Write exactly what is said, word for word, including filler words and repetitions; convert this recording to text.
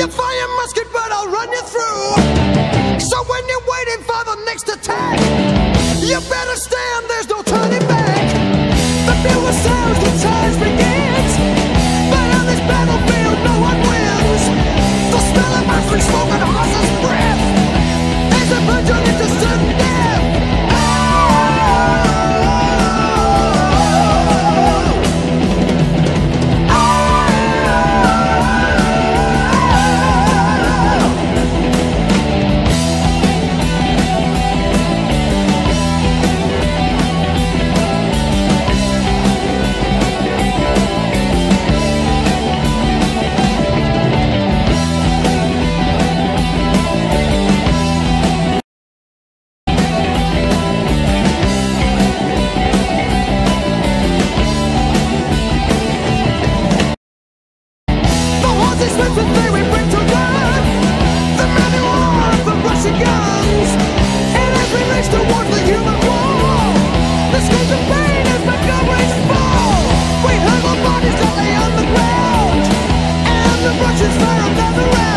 You fire musket, but I'll run you through. So when you're waiting for the next attack, you better stand, there's no turning back. The newest sounds, the times begins. But on this battlefield, no one wins. The smell of ice, smoke, and horse's breath is a bludgeon into sudden death. Just fire another round.